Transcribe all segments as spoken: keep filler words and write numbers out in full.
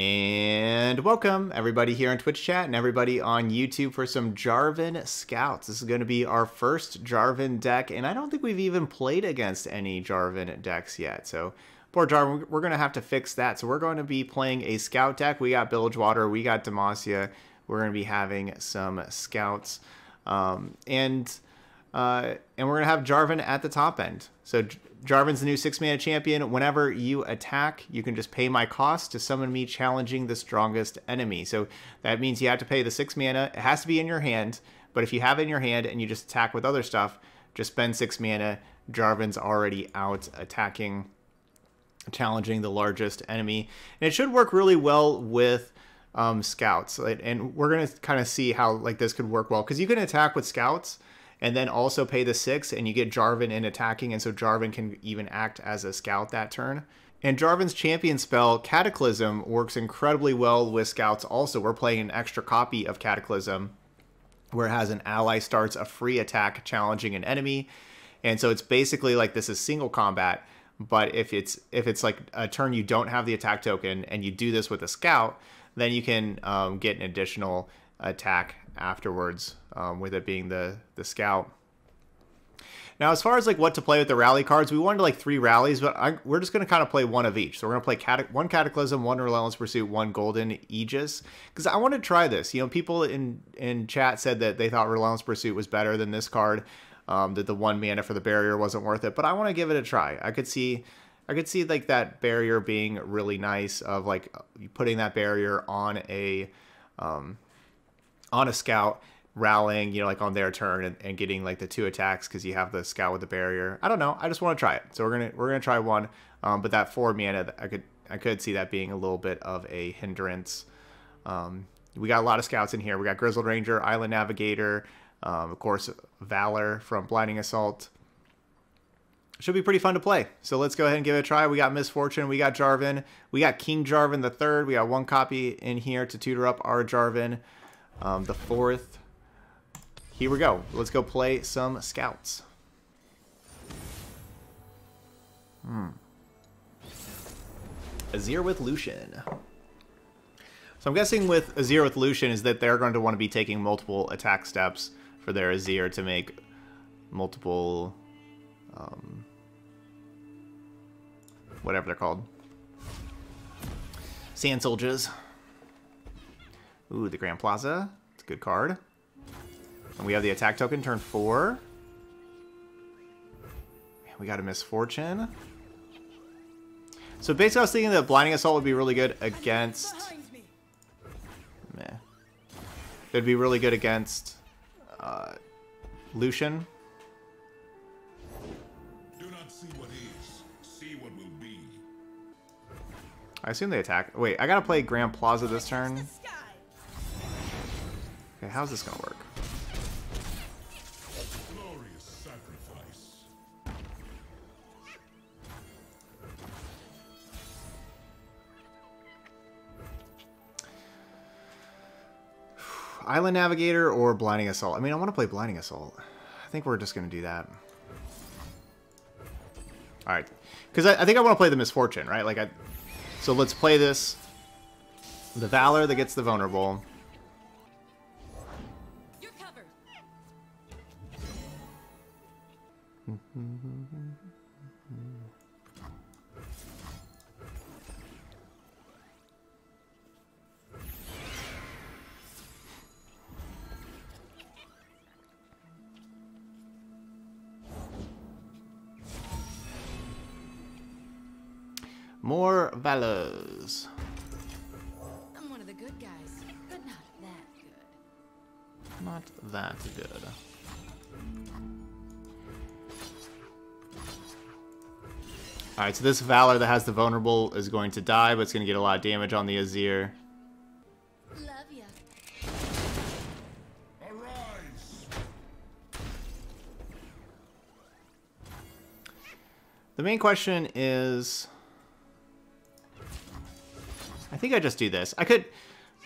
And welcome everybody here on Twitch chat and everybody on YouTube for some Jarvan Scouts. This is going to be our first Jarvan deck, and I don't think we've even played against any Jarvan decks yet. So poor Jarvan, we're going to have to fix that. So we're going to be playing a Scout deck. We got Bilgewater, we got Demacia. We're going to be having some Scouts. Um, and, uh, and we're going to have Jarvan at the top end. So Jarvan's the new six-mana champion. Whenever you attack, you can just pay my cost to summon me challenging the strongest enemy. So that means you have to pay the six mana. It has to be in your hand, but if you have it in your hand and you just attack with other stuff, just spend six mana. Jarvan's already out attacking, challenging the largest enemy. And it should work really well with um, Scouts. And we're going to kind of see how like this could work well, because you can attack with Scouts and then also pay the six, and you get Jarvan in attacking, and so Jarvan can even act as a Scout that turn. And Jarvan's champion spell, Cataclysm, works incredibly well with Scouts also. We're playing an extra copy of Cataclysm, where it has an ally starts a free attack challenging an enemy. And so it's basically like this is single combat, but if it's if it's like a turn you don't have the attack token, and you do this with a Scout, then you can um, get an additional attack afterwards, um, with it being the the Scout. Now, as far as like what to play with the rally cards, we wanted like three rallies, but I, we're just going to kind of play one of each. So we're going to play Catac one Cataclysm, one Relentless Pursuit, one Golden Aegis, because I want to try this. You know, people in in chat said that they thought Relentless Pursuit was better than this card, um, that the one mana for the barrier wasn't worth it, but I want to give it a try. I could see, I could see like that barrier being really nice, of like putting that barrier on a, um, on a Scout, rallying, you know, like on their turn, and, and getting like the two attacks because you have the Scout with the barrier. I don't know. I just want to try it. So we're gonna we're gonna try one. Um, but that four mana, I could I could see that being a little bit of a hindrance. Um, we got a lot of Scouts in here. We got Grizzled Ranger, Island Navigator, um, of course Valor from Blinding Assault. Should be pretty fun to play. So let's go ahead and give it a try. We got Miss Fortune, we got Jarvan, we got King Jarvan the Third. We got one copy in here to tutor up our Jarvan. Um, the fourth. Here we go. Let's go play some Scouts. Hmm. Azir with Lucian. So I'm guessing with Azir with Lucian is that they're going to want to be taking multiple attack steps for their Azir to make multiple, um, whatever they're called, Sand Soldiers. Ooh, the Grand Plaza. It's a good card. And we have the attack token, turn four. Man, we got a Miss Fortune. So basically I was thinking that Blinding Assault would be really good against... Meh. It'd be really good against uh, Lucian. Do not see what is, see what will be. I assume they attack. Wait, I gotta play Grand Plaza this turn. Okay, how's this gonna work? Glorious sacrifice. Island Navigator or Blinding Assault? I mean, I want to play Blinding Assault. I think we're just gonna do that. All right, because I, I think I want to play the Miss Fortune, right? Like, I. So let's play this. The Valor that gets the vulnerable. More Valors. I'm one of the good guys, but not that good. Not that good. All right, so this Valor that has the vulnerable is going to die, but it's going to get a lot of damage on the Azir. Love ya. Arise. The main question is, I think I just do this. I could,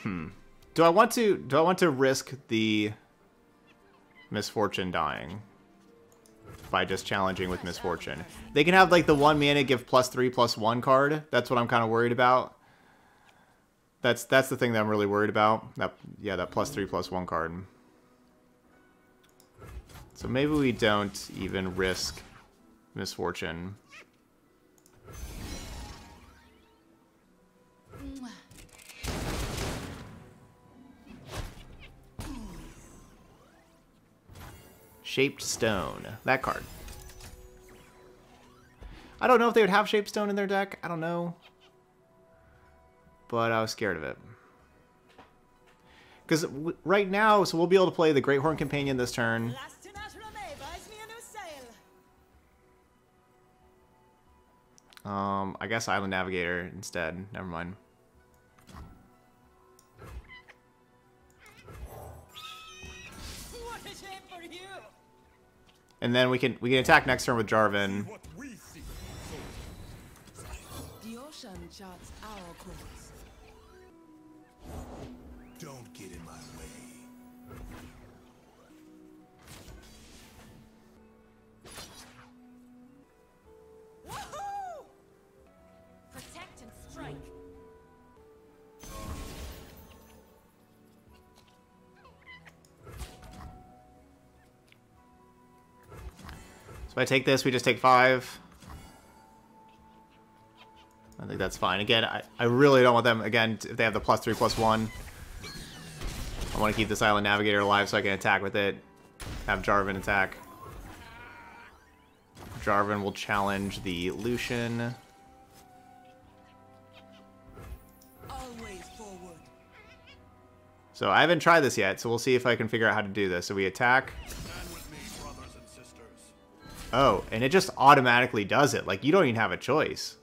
hmm. Do I want to? Do I want to risk the Miss Fortune dying by just challenging with Miss Fortune? They can have like the one mana give plus three plus one card. That's what I'm kind of worried about. That's that's the thing that I'm really worried about. That yeah, that plus three plus one card. So maybe we don't even risk Miss Fortune. Shaped Stone. That card. I don't know if they would have Shaped Stone in their deck. I don't know. But I was scared of it. Because right now, so we'll be able to play the Great Horned Companion this turn. Um, I guess Island Navigator instead. Never mind. What a shame for you. And then we can we can attack next turn with Jarvan. The ocean charts our course. Don't get in my way. So I take this, we just take five. I think that's fine. Again, I, I really don't want them, again, if they have the plus three, plus one. I want to keep this Island Navigator alive so I can attack with it. Have Jarvan attack. Jarvan will challenge the Lucian. So I haven't tried this yet, so we'll see if I can figure out how to do this. So we attack. Oh, and it just automatically does it. Like, you don't even have a choice.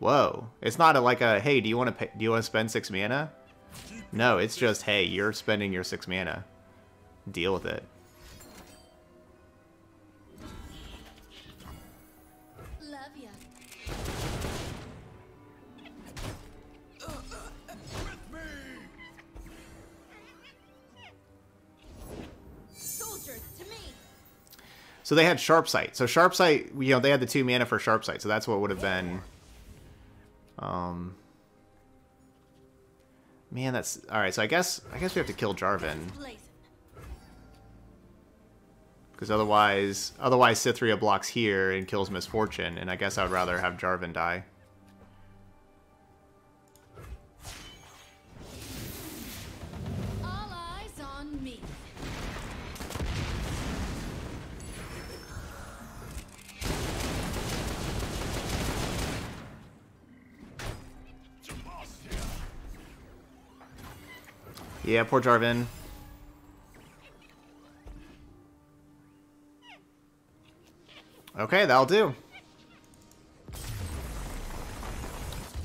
Whoa. It's not a, like a, hey, do you want to do you want to spend six mana? No, it's just, hey, you're spending your six mana. Deal with it. Love ya. So they had Sharpsight. So Sharpsight, you know, they had the two mana for Sharpsight, so that's what would have been. Um, man, that's all right. So I guess I guess we have to kill Jarvan, because otherwise, otherwise Cithria blocks here and kills Miss Fortune, and I guess I would rather have Jarvan die. Yeah, poor Jarvan. Okay, that'll do.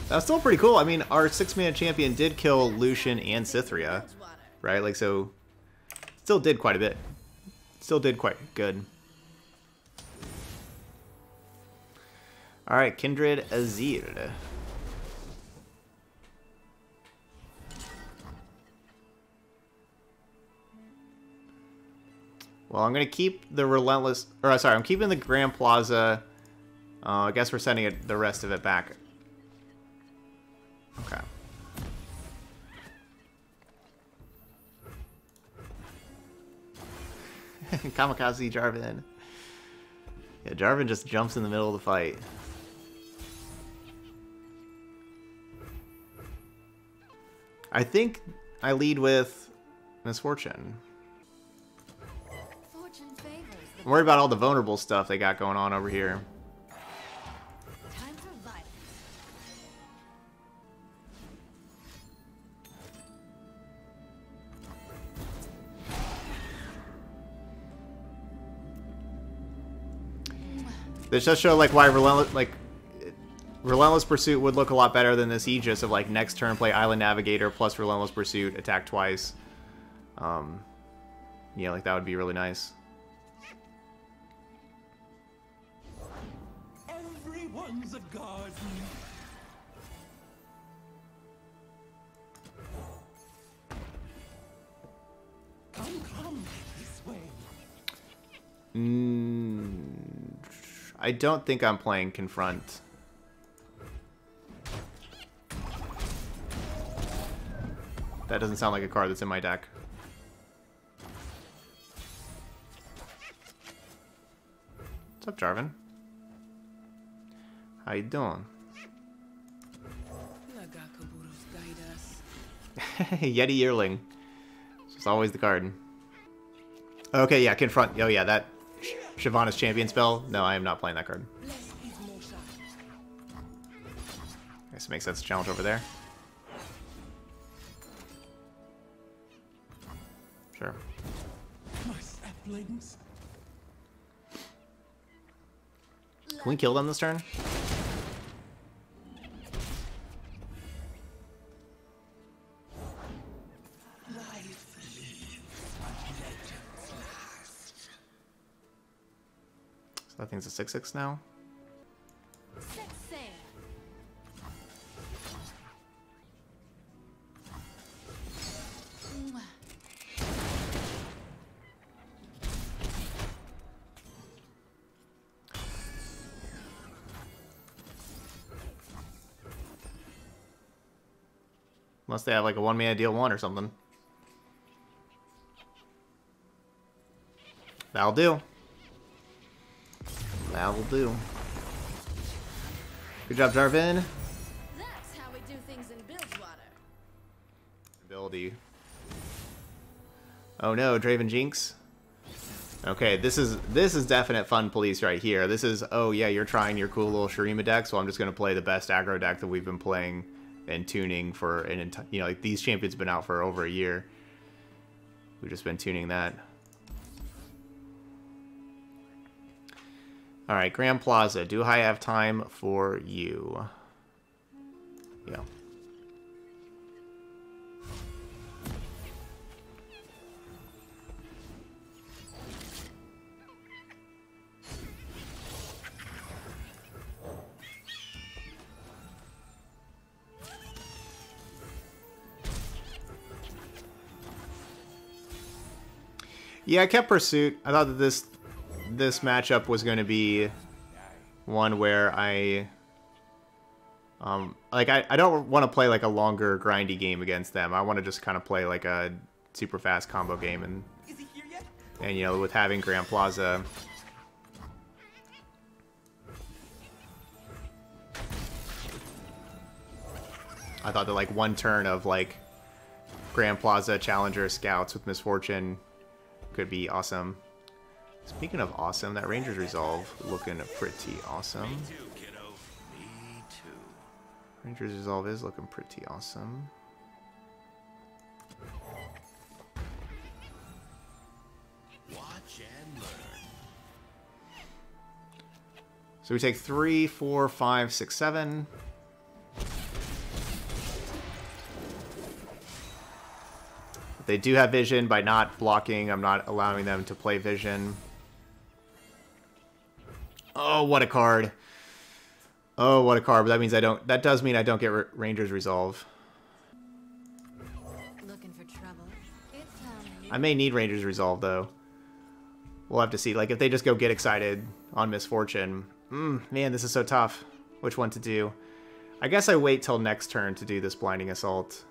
That's still pretty cool. I mean, our six-man champion did kill Lucian and Cithria, right? Like, so, still did quite a bit. Still did quite good. All right, Kindred, Azir. Well, I'm gonna keep the relentless, or sorry, I'm keeping the Grand Plaza. Uh, I guess we're sending it, the rest of it back. Okay. Kamikaze Jarvan. Yeah, Jarvan just jumps in the middle of the fight. I think I lead with Miss Fortune. I'm worried about all the vulnerable stuff they got going on over here. Time for violence. This just show like why relentless like relentless pursuit would look a lot better than this Aegis of like next turn play Island Navigator plus relentless pursuit, attack twice. Um, yeah, like that would be really nice. The garden. Come, come this way. Mm, I don't think I'm playing Confront. That doesn't sound like a card that's in my deck. What's up, Jarvan? How you doing? Yeti Yearling. It's always the card. Okay, yeah, confront. Oh yeah, that Shyvana's champion spell. No, I am not playing that card. I guess it makes sense to challenge over there. Sure. Can we kill them this turn? That thing's a six six now. Unless they have like a one mana deal one or something. That'll do. That will do. Good job, Jarvan. That's how we do things in Bilgewater. Ability. Oh no, Draven Jinx. Okay, this is this is definite fun police right here. This is, oh yeah, you're trying your cool little Shurima deck, so I'm just gonna play the best aggro deck that we've been playing and tuning for an entire, you know, like these champions have been out for over a year. We've just been tuning that. All right, Grand Plaza, do I have time for you? Yeah. Yeah, I kept Pursuit. I thought that this... this matchup was going to be one where I, um, like I, I don't want to play like a longer grindy game against them. I want to just kind of play like a super fast combo game, and and you know, with having Grand Plaza, I thought that like one turn of like Grand Plaza Challenger Scouts with Miss Fortune could be awesome. Speaking of awesome, that Ranger's Resolve looking pretty awesome. Me too, kiddo. Me too. Ranger's Resolve is looking pretty awesome. Watch and learn. So we take three, four, five, six, seven. They do have vision. By not blocking, I'm not allowing them to play vision. Oh, what a card. Oh, what a card. But that means I don't... that does mean I don't get Ranger's Resolve. Looking for trouble. It's coming. I may need Ranger's Resolve, though. We'll have to see. Like, if they just go Get Excited on Miss Fortune... Mm, man, this is so tough. Which one to do? I guess I wait till next turn to do this Blinding Assault.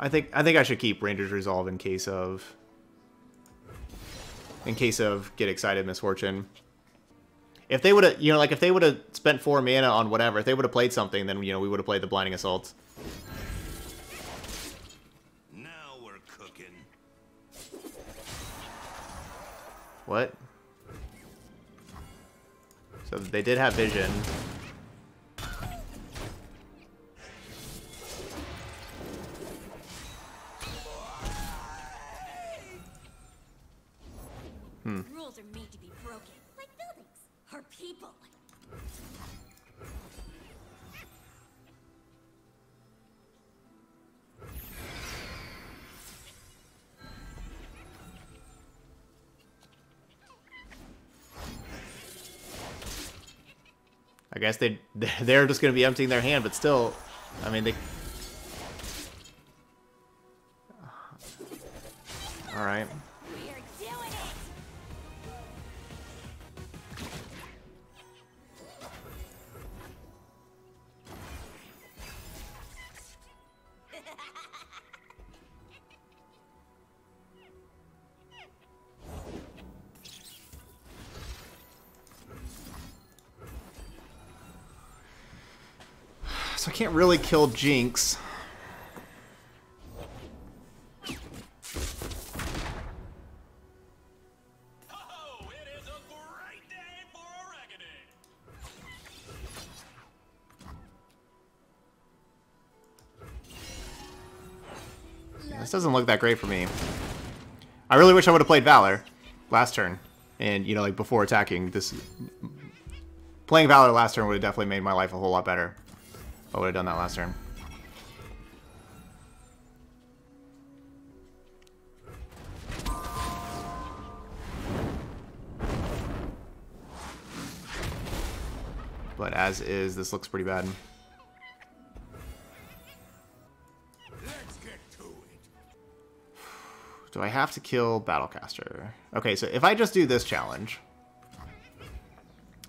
I think I think I should keep Ranger's Resolve in case of in case of Get Excited Miss Fortune. If they would have, you know, like if they would have spent four mana on whatever, if they would have played something, then you know we would have played the Blinding Assault. Now we're cooking. What? So they did have vision. Hmm. Rules are made to be broken, like buildings or people. I guess they they're just going to be emptying their hand, but still, I mean they. All right. so I can't really kill Jinx. This doesn't look that great for me. I really wish I would have played Valor last turn. And, you know, like, before attacking, this... Playing Valor last turn would have definitely made my life a whole lot better. I would have done that last turn. But as is, this looks pretty bad. Do I have to kill Battlecaster? Okay, so if I just do this challenge,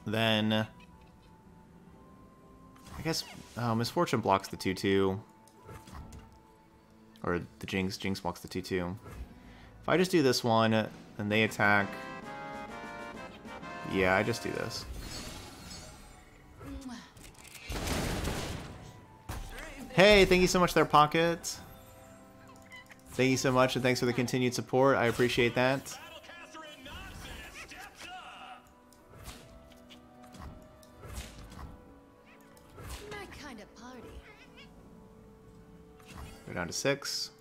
then I guess uh, Miss Fortune blocks the two two. Or the Jinx. Jinx blocks the two two. If I just do this one, then they attack. Yeah, I just do this. Hey, thank you so much, Their Pockets. Thank you so much, and thanks for the continued support. I appreciate that. My kind of party. Go down to six.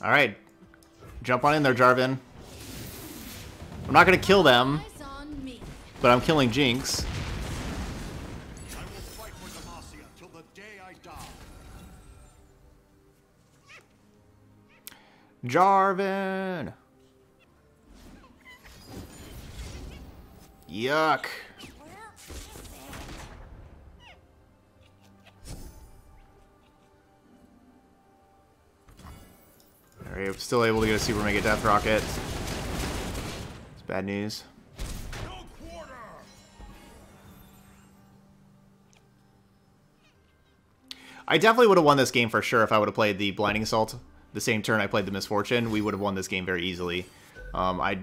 All right, jump on in there, Jarvan. I'm not gonna kill them, but I'm killing Jinx. I will fight with Demacia till the day I die. Jarvan. Yuck. Alright, I'm still able to get a Super Mega Death Rocket. It's bad news. No quarter. I definitely would have won this game for sure if I would have played the Blinding Assault the same turn I played the Miss Fortune. We would have won this game very easily. Um, I,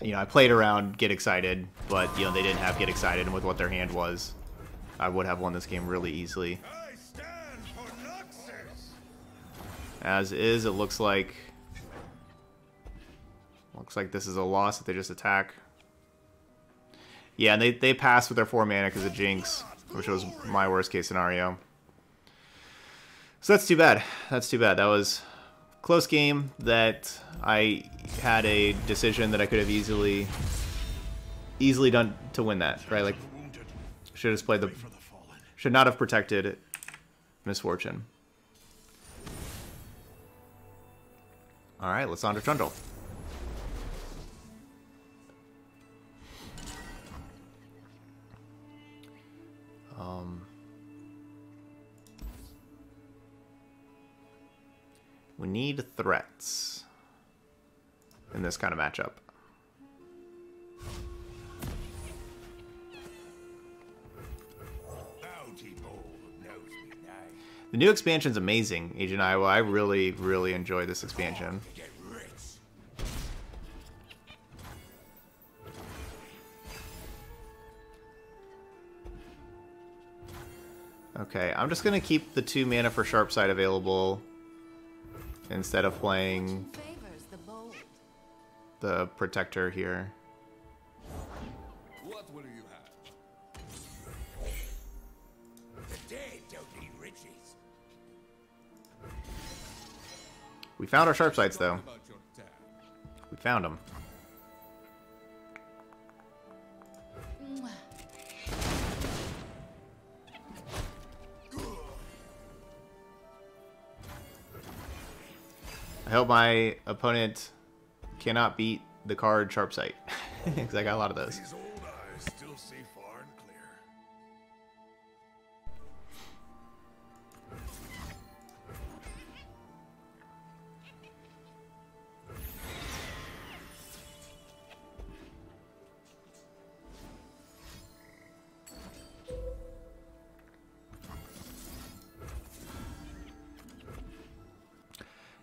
you know, I played around Get Excited, but you know they didn't have Get Excited, and with what their hand was, I would have won this game really easily. As is, it looks like looks like this is a loss if they just attack. Yeah, and they, they pass with their four mana because of Jinx, which was my worst case scenario. So that's too bad. That's too bad. That was a close game that I had a decision that I could have easily easily done to win that, right? Like, should have played the should not have protected Miss Fortune. All right, Lissandra Trundle. Um, we need threats in this kind of matchup. The new expansion's amazing, Agent Iowa. I really, really enjoy this expansion. Okay, I'm just gonna keep the two mana for Sharpsight available instead of playing the Protector here. We found our Sharpsights, though. We found them. I hope my opponent cannot beat the card Sharpsight, because I got a lot of those.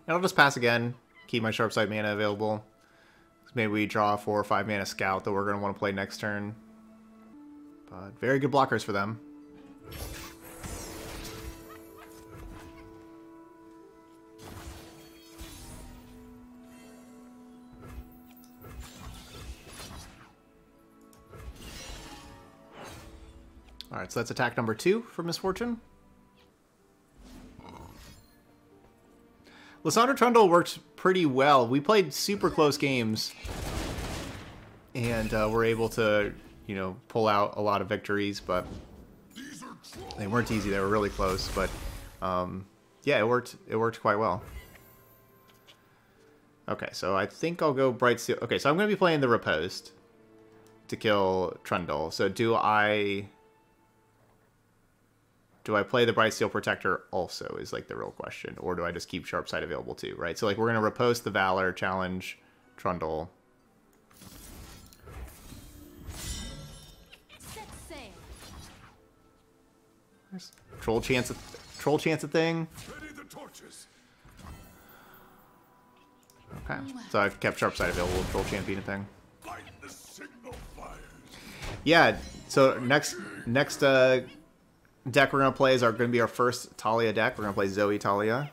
And I'll just pass again. Keep my Sharpsight mana available. Maybe we draw a four or five mana Scout that we're going to want to play next turn. But very good blockers for them. Alright, so that's attack number two for Miss Fortune. Lissandra Trundle worked pretty well. We played super close games. And uh, we're able to, you know, pull out a lot of victories, but they weren't easy. They were really close, but um, yeah, it worked. It worked quite well. Okay, so I think I'll go Bright Steel. Okay, so I'm going to be playing the Riposte to kill Trundle. So do I... Do I play the Bright Steel Protector also is, like, the real question. Or do I just keep Sharpsight available too, right? So, like, we're going to Riposte the Valor, challenge Trundle. There's troll chance a, troll chance a thing. Okay. So I've kept Sharpsight available, troll chance being a thing. Yeah, so next, next, uh... deck we're going to play is our going to be our first Talia deck. We're going to play Zoe Talia.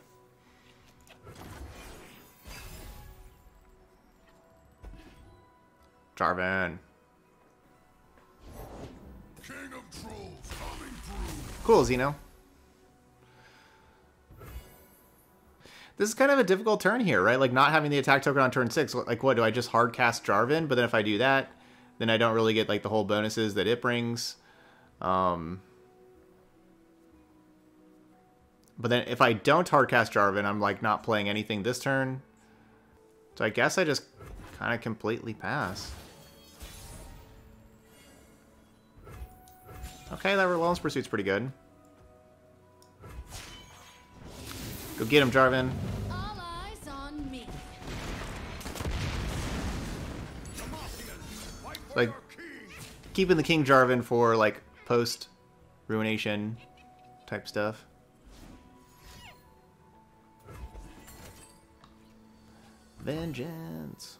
Jarvan. King of trolls coming through. Cool, Zeno. This is kind of a difficult turn here, right? Like, not having the attack token on turn six. Like, what, do I just hard cast Jarvan? But then if I do that, then I don't really get, like, the whole bonuses that it brings. Um... But then if I don't hardcast Jarvan, I'm, like, not playing anything this turn. So I guess I just kind of completely pass. Okay, that Relentless Pursuit's pretty good. Go get him, Jarvan. All eyes on me. Like, keeping the King Jarvan for, like, post-ruination type stuff. Vengeance.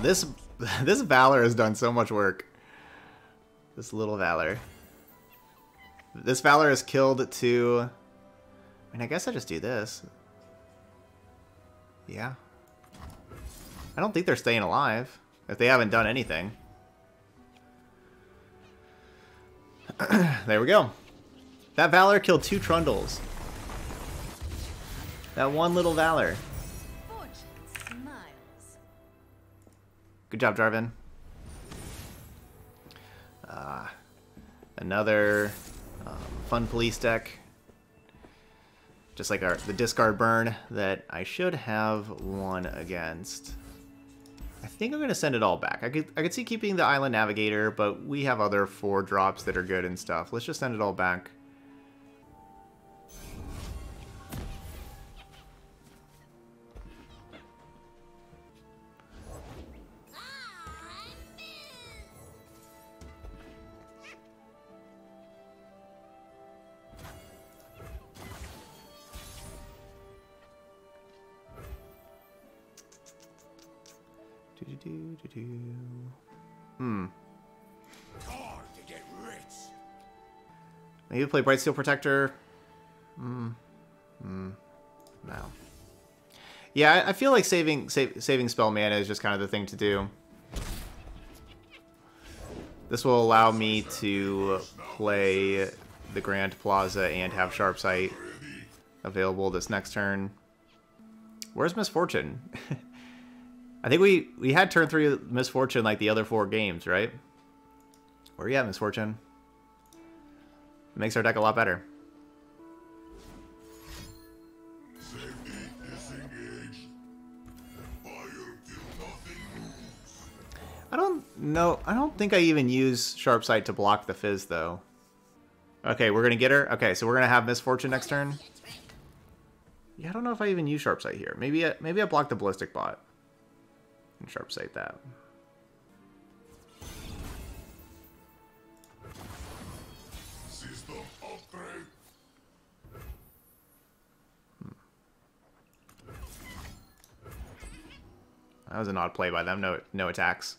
This this Valor has done so much work. This little Valor. This Valor is killed to... I mean, I guess I just do this. Yeah. I don't think they're staying alive. If they haven't done anything. There we go. That Valor killed two Trundles. That one little Valor. Good job, Jarvan. Uh, another... Um, fun police deck. Just like our, the discard burn that I should have won against. I think I'm going to send it all back. I could, I could see keeping the Island Navigator, but we have other four drops that are good and stuff. Let's just send it all back. Hmm. Maybe play Bright Steel Protector. Hmm. Hmm. No. Yeah, I feel like saving save, saving spell mana is just kind of the thing to do. This will allow me to play the Grand Plaza and have Sharpsight available this next turn. Where's Miss Fortune? I think we, we had turn three Miss Fortune like the other four games, right? Where are you at, Miss Fortune? It makes our deck a lot better. I don't know. I don't think I even use Sharpsight to block the Fizz, though. Okay, we're going to get her. Okay, so we're going to have Miss Fortune next turn. Yeah, I don't know if I even use Sharpsight here. Maybe I, maybe I block the Ballistic Bot and Sharpsight that. System upgrade. Hmm. That was an odd play by them. No, no attacks.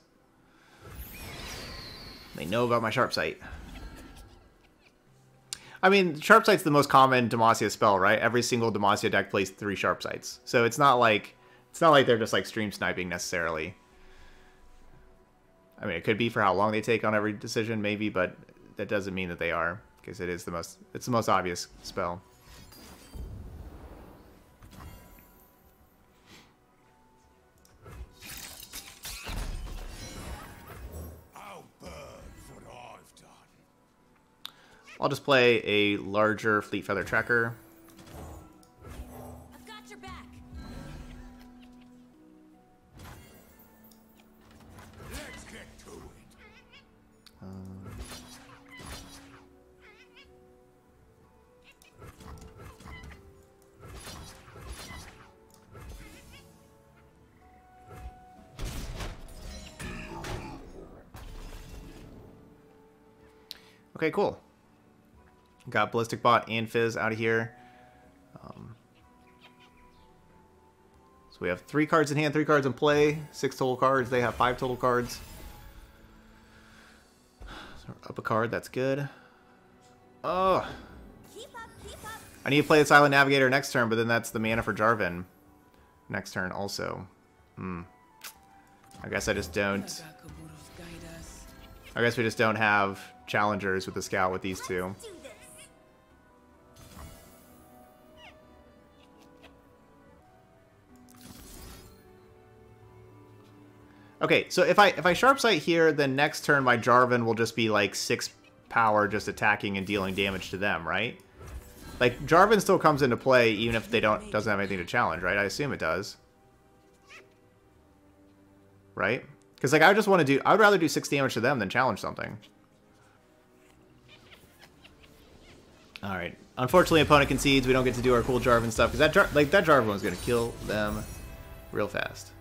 They know about my Sharpsight. I mean, Sharpsight's the most common Demacia spell, right? Every single Demacia deck plays three Sharpsights. So it's not like it's not like they're just like stream sniping necessarily. I mean, it could be for how long they take on every decision, maybe, but that doesn't mean that they are, because it is the most it's the most obvious spell. I'll just play a larger Fleet Feather Tracker. I've got your back. Let's get to it. Um. Okay, cool. Got Ballistic Bot and Fizz out of here. Um, so we have three cards in hand, three cards in play, six total cards. They have five total cards. So up a card, that's good. Oh, keep up, keep up. I need to play this Island Navigator next turn, but then that's the mana for Jarvan next turn also. Hmm. I guess I just don't. I guess we just don't have challengers with the scout with these two. Okay, so if I if I Sharpsight here, then next turn my Jarvan will just be like six power, just attacking and dealing damage to them, right? Like Jarvan still comes into play even if they don't doesn't have anything to challenge, right? I assume it does, right? Because like I just want to do, I would rather do six damage to them than challenge something. All right. Unfortunately, opponent concedes. We don't get to do our cool Jarvan stuff because that Jar like that Jarvan was gonna kill them real fast.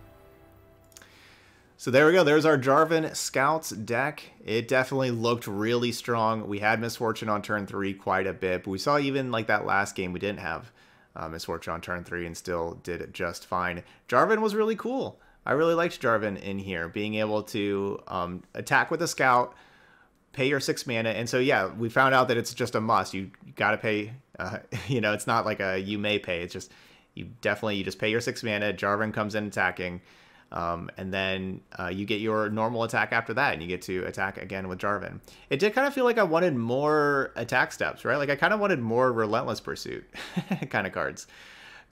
So there we go. There's our Jarvan Scouts deck. It definitely looked really strong. We had Miss Fortune on turn three quite a bit, but we saw even like that last game we didn't have uh, Miss Fortune on turn three and still did just fine. Jarvan was really cool. I really liked Jarvan in here, being able to um, attack with a scout, pay your six mana, and so yeah, we found out that it's just a must. You gotta pay. Uh, you know, it's not like a you may pay. It's just you definitely you just pay your six mana. Jarvan comes in attacking. Um, and then uh, you get your normal attack after that, and you get to attack again with Jarvan. It did kind of feel like I wanted more attack steps, right? Like I kind of wanted more Relentless Pursuit kind of cards.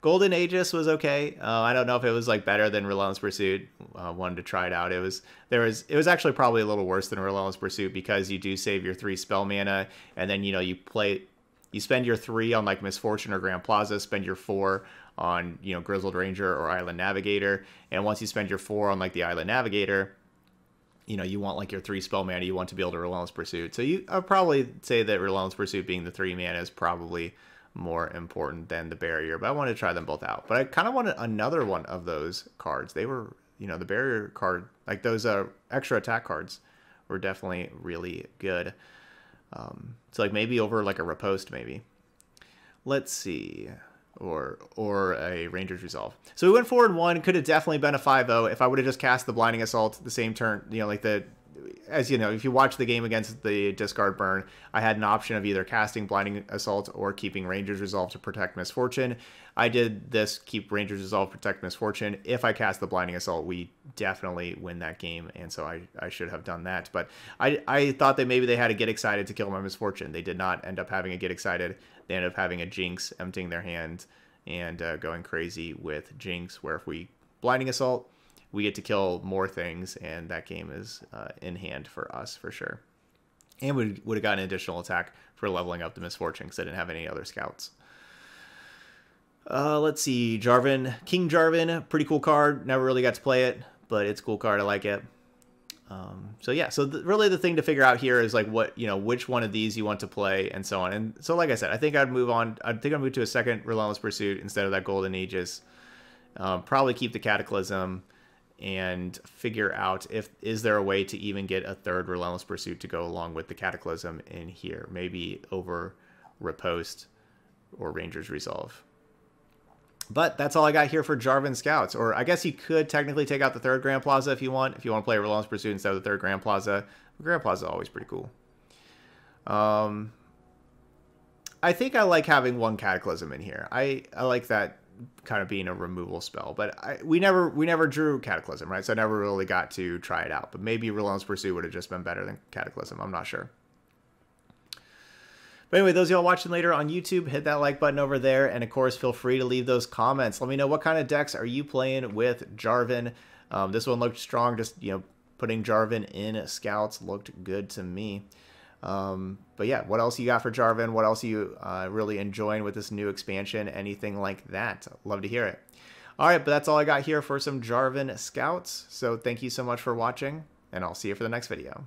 Golden Aegis was okay. Uh, I don't know if it was like better than Relentless Pursuit. Uh, wanted to try it out. It was there was it was actually probably a little worse than Relentless Pursuit because you do save your three spell mana, and then you know you play, you spend your three on like Miss Fortune or Grand Plaza, spend your four on, you know, Grizzled Ranger or Island Navigator. And once you spend your four on like the Island Navigator, you know, you want like your three spell mana, you want to be able to Relentless Pursuit. So you I'd probably say that Relentless Pursuit being the three mana is probably more important than the barrier, but I wanted to try them both out. But I kind of wanted another one of those cards. They were, you know, the barrier card, like those uh, extra attack cards were definitely really good. Um, so like maybe over like a Riposte maybe. Let's see. Or or a Ranger's Resolve. So we went four and one. Could have definitely been a five oh if I would have just cast the Blinding Assault the same turn. You know, like the as you know, if you watch the game against the discard burn, I had an option of either casting Blinding Assault or keeping Ranger's Resolve to protect Miss Fortune. I did this: keep Ranger's Resolve, protect Miss Fortune. If I cast the Blinding Assault, we definitely win that game, and so I I should have done that. But I I thought that maybe they had a Get Excited to kill my Miss Fortune. They did not end up having a Get Excited. They end up having a Jinx, emptying their hand and uh, going crazy with Jinx, where if we Blinding Assault, we get to kill more things, and that game is uh, in hand for us for sure. And we would have gotten an additional attack for leveling up the Miss Fortune because I didn't have any other scouts. Uh, let's see, Jarvan, King Jarvan, pretty cool card. Never really got to play it, but it's a cool card. I like it. Um, so yeah, so the, really the thing to figure out here is like what, you know, which one of these you want to play and so on. And so like I said, I think I'd move on. I think I'd move to a second Relentless Pursuit instead of that Golden Aegis. Um, probably keep the Cataclysm and figure out if, is there a way to even get a third Relentless Pursuit to go along with the Cataclysm in here, maybe over Riposte or Ranger's Resolve. But that's all I got here for Jarvan Scouts. Or I guess you could technically take out the third Grand Plaza if you want. If you want to play Relentless Pursuit instead of the third Grand Plaza. Grand Plaza is always pretty cool. Um, I think I like having one Cataclysm in here. I, I like that kind of being a removal spell. But I, we never we never drew Cataclysm, right? So I never really got to try it out. But maybe Relentless Pursuit would have just been better than Cataclysm. I'm not sure. But anyway, those of y'all watching later on YouTube, hit that like button over there. And of course, feel free to leave those comments. Let me know what kind of decks are you playing with Jarvan. Um, this one looked strong. Just, you know, putting Jarvan in Scouts looked good to me. Um, but yeah, what else you got for Jarvan? What else are you uh, really enjoying with this new expansion? Anything like that? Love to hear it. All right, but that's all I got here for some Jarvan Scouts. So thank you so much for watching, and I'll see you for the next video.